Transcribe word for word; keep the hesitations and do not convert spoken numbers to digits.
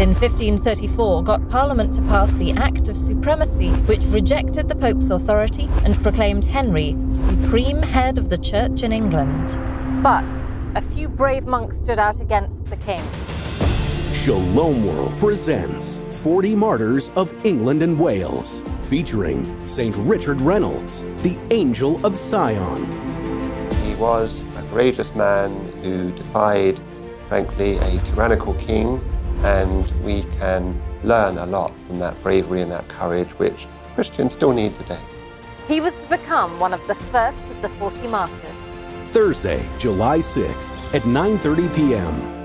in fifteen thirty-four got Parliament to pass the Act of Supremacy, which rejected the Pope's authority and proclaimed Henry supreme head of the Church in England. But a few brave monks stood out against the king. Shalom World presents forty Martyrs of England and Wales, featuring Saint Richard Reynolds, the Angel of Sion. He was a courageous man who defied, frankly, a tyrannical king, and we can learn a lot from that bravery and that courage which Christians still need today. He was to become one of the first of the forty martyrs. Thursday, July sixth at nine thirty p m